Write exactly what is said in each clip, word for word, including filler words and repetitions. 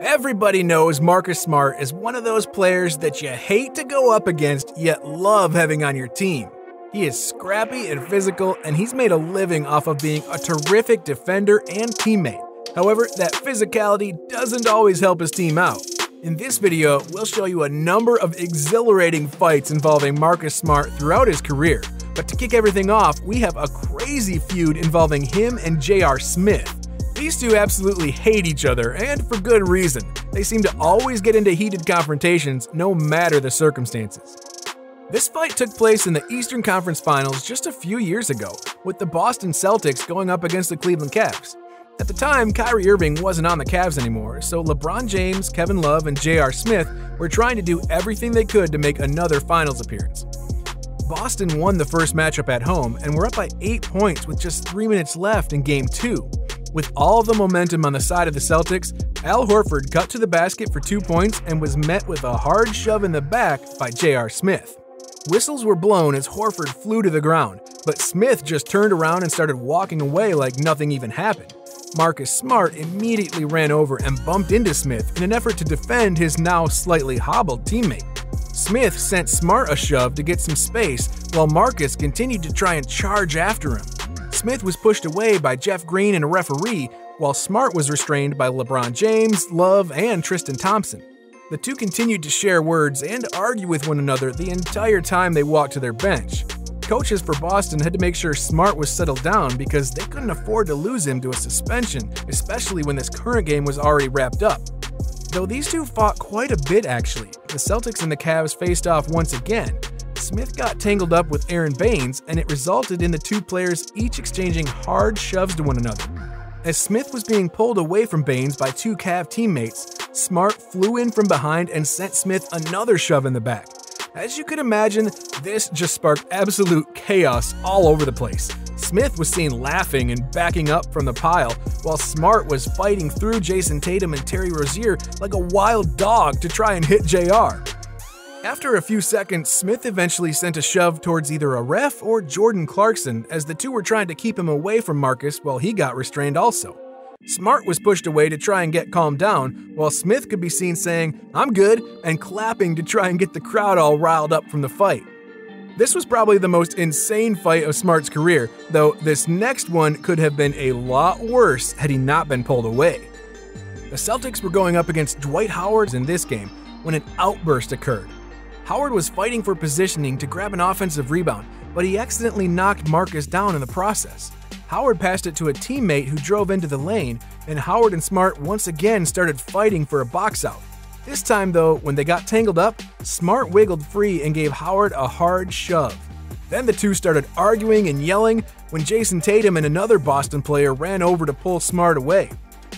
Everybody knows Marcus Smart is one of those players that you hate to go up against yet love having on your team. He is scrappy and physical, and he's made a living off of being a terrific defender and teammate. However, that physicality doesn't always help his team out. In this video, we'll show you a number of exhilarating fights involving Marcus Smart throughout his career. But to kick everything off, we have a crazy feud involving him and J R. Smith. These two absolutely hate each other, and for good reason. They seem to always get into heated confrontations, no matter the circumstances. This fight took place in the Eastern Conference Finals just a few years ago, with the Boston Celtics going up against the Cleveland Cavs. At the time, Kyrie Irving wasn't on the Cavs anymore, so LeBron James, Kevin Love, and J R. Smith were trying to do everything they could to make another finals appearance. Boston won the first matchup at home, and were up by eight points with just three minutes left in Game two. With all the momentum on the side of the Celtics, Al Horford cut to the basket for two points and was met with a hard shove in the back by J R. Smith. Whistles were blown as Horford flew to the ground, but Smith just turned around and started walking away like nothing even happened. Marcus Smart immediately ran over and bumped into Smith in an effort to defend his now slightly hobbled teammate. Smith sent Smart a shove to get some space, while Marcus continued to try and charge after him. Smith was pushed away by Jeff Green and a referee, while Smart was restrained by LeBron James, Love, and Tristan Thompson. The two continued to share words and argue with one another the entire time they walked to their bench. Coaches for Boston had to make sure Smart was settled down because they couldn't afford to lose him to a suspension, especially when this current game was already wrapped up. Though these two fought quite a bit actually, the Celtics and the Cavs faced off once again. Smith got tangled up with Aaron Baines, and it resulted in the two players each exchanging hard shoves to one another. As Smith was being pulled away from Baines by two Cav teammates, Smart flew in from behind and sent Smith another shove in the back. As you could imagine, this just sparked absolute chaos all over the place. Smith was seen laughing and backing up from the pile, while Smart was fighting through Jason Tatum and Terry Rozier like a wild dog to try and hit J R. After a few seconds, Smith eventually sent a shove towards either a ref or Jordan Clarkson, as the two were trying to keep him away from Marcus while he got restrained also. Smart was pushed away to try and get calmed down, while Smith could be seen saying, "I'm good," and clapping to try and get the crowd all riled up from the fight. This was probably the most insane fight of Smart's career, though this next one could have been a lot worse had he not been pulled away. The Celtics were going up against Dwight Howard in this game when an outburst occurred. Howard was fighting for positioning to grab an offensive rebound, but he accidentally knocked Marcus down in the process. Howard passed it to a teammate who drove into the lane, and Howard and Smart once again started fighting for a box out. This time though, when they got tangled up, Smart wiggled free and gave Howard a hard shove. Then the two started arguing and yelling when Jason Tatum and another Boston player ran over to pull Smart away.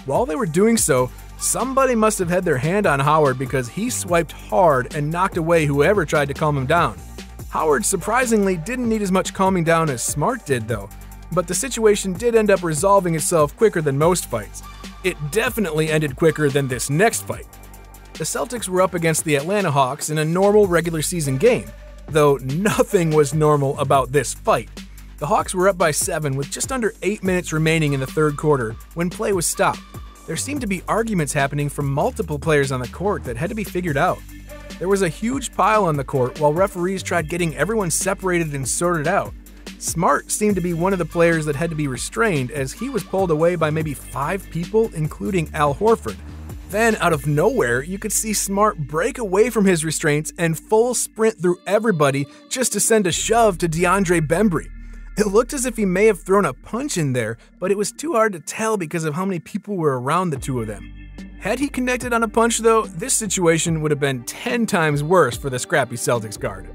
While they were doing so, somebody must have had their hand on Howard because he swiped hard and knocked away whoever tried to calm him down. Howard surprisingly didn't need as much calming down as Smart did though, but the situation did end up resolving itself quicker than most fights. It definitely ended quicker than this next fight. The Celtics were up against the Atlanta Hawks in a normal regular season game, though nothing was normal about this fight. The Hawks were up by seven with just under eight minutes remaining in the third quarter when play was stopped. There seemed to be arguments happening from multiple players on the court that had to be figured out. There was a huge pile on the court while referees tried getting everyone separated and sorted out. Smart seemed to be one of the players that had to be restrained as he was pulled away by maybe five people, including Al Horford. Then, out of nowhere, you could see Smart break away from his restraints and full sprint through everybody just to send a shove to DeAndre Bembry. It looked as if he may have thrown a punch in there, but it was too hard to tell because of how many people were around the two of them. Had he connected on a punch though, this situation would have been ten times worse for the scrappy Celtics guard.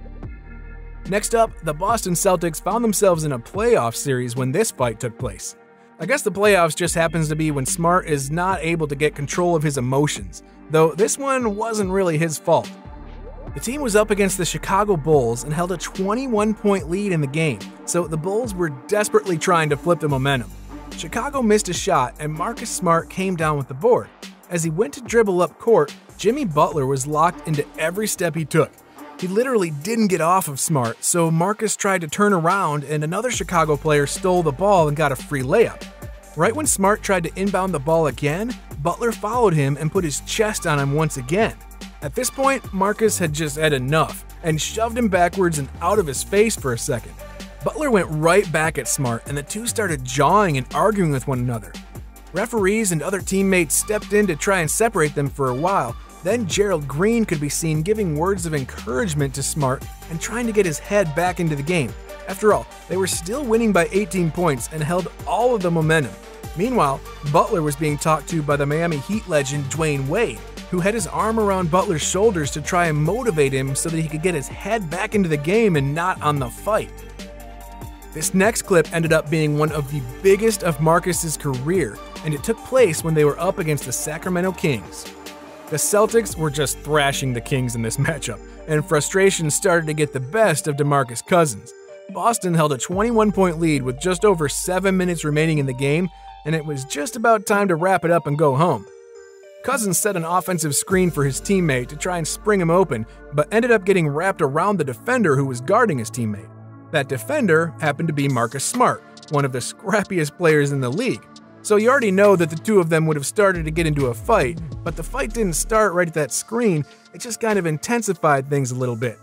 Next up, the Boston Celtics found themselves in a playoff series when this fight took place. I guess the playoffs just happens to be when Smart is not able to get control of his emotions, though this one wasn't really his fault. The team was up against the Chicago Bulls and held a twenty-one point lead in the game, so the Bulls were desperately trying to flip the momentum. Chicago missed a shot and Marcus Smart came down with the board. As he went to dribble up court, Jimmy Butler was locked into every step he took. He literally didn't get off of Smart, so Marcus tried to turn around and another Chicago player stole the ball and got a free layup. Right when Smart tried to inbound the ball again, Butler followed him and put his chest on him once again. At this point, Marcus had just had enough and shoved him backwards and out of his face for a second. Butler went right back at Smart, and the two started jawing and arguing with one another. Referees and other teammates stepped in to try and separate them for a while. Then Gerald Green could be seen giving words of encouragement to Smart and trying to get his head back into the game. After all, they were still winning by eighteen points and held all of the momentum. Meanwhile, Butler was being talked to by the Miami Heat legend Dwayne Wade, who had his arm around Butler's shoulders to try and motivate him so that he could get his head back into the game and not on the fight. This next clip ended up being one of the biggest of Marcus's career, and it took place when they were up against the Sacramento Kings. The Celtics were just thrashing the Kings in this matchup, and frustration started to get the best of DeMarcus Cousins. Boston held a twenty-one point lead with just over seven minutes remaining in the game, and it was just about time to wrap it up and go home. Cousins set an offensive screen for his teammate to try and spring him open, but ended up getting wrapped around the defender who was guarding his teammate. That defender happened to be Marcus Smart, one of the scrappiest players in the league. So you already know that the two of them would have started to get into a fight, but the fight didn't start right at that screen, it just kind of intensified things a little bit.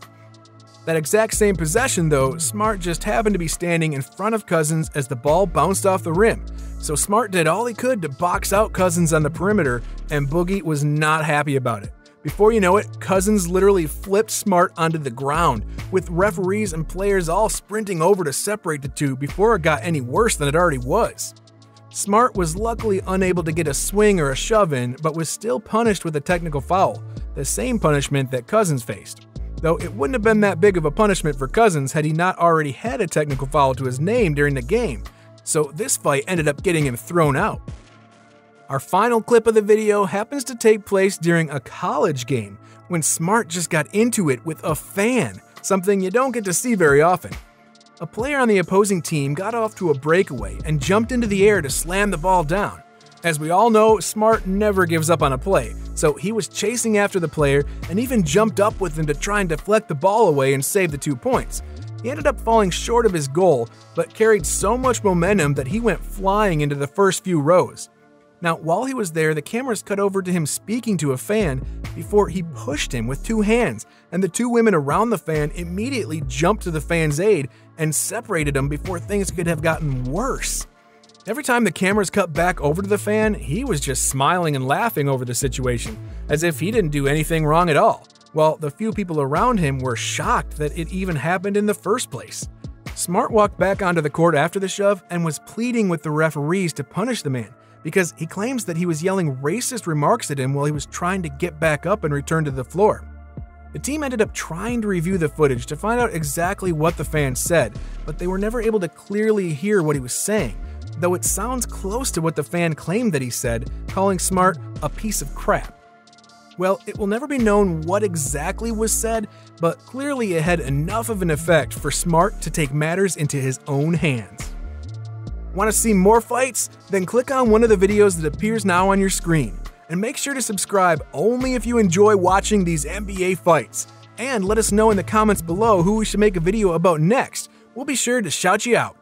That exact same possession though, Smart just happened to be standing in front of Cousins as the ball bounced off the rim. So Smart did all he could to box out Cousins on the perimeter, and Boogie was not happy about it. Before you know it, Cousins literally flipped Smart onto the ground, with referees and players all sprinting over to separate the two before it got any worse than it already was. Smart was luckily unable to get a swing or a shove in, but was still punished with a technical foul, the same punishment that Cousins faced. Though it wouldn't have been that big of a punishment for Cousins had he not already had a technical foul to his name during the game, so this fight ended up getting him thrown out. Our final clip of the video happens to take place during a college game, when Smart just got into it with a fan, something you don't get to see very often. A player on the opposing team got off to a breakaway and jumped into the air to slam the ball down. As we all know, Smart never gives up on a play, so he was chasing after the player and even jumped up with him to try and deflect the ball away and save the two points. He ended up falling short of his goal, but carried so much momentum that he went flying into the first few rows. Now, while he was there, the cameras cut over to him speaking to a fan before he pushed him with two hands, and the two women around the fan immediately jumped to the fan's aid and separated him before things could have gotten worse. Every time the cameras cut back over to the fan, he was just smiling and laughing over the situation, as if he didn't do anything wrong at all, while the few people around him were shocked that it even happened in the first place. Smart walked back onto the court after the shove and was pleading with the referees to punish the man, because he claims that he was yelling racist remarks at him while he was trying to get back up and return to the floor. The team ended up trying to review the footage to find out exactly what the fan said, but they were never able to clearly hear what he was saying, though it sounds close to what the fan claimed that he said, calling Smart a piece of crap. Well, it will never be known what exactly was said, but clearly it had enough of an effect for Smart to take matters into his own hands. Want to see more fights? Then click on one of the videos that appears now on your screen. And make sure to subscribe only if you enjoy watching these N B A fights. And let us know in the comments below who we should make a video about next. We'll be sure to shout you out.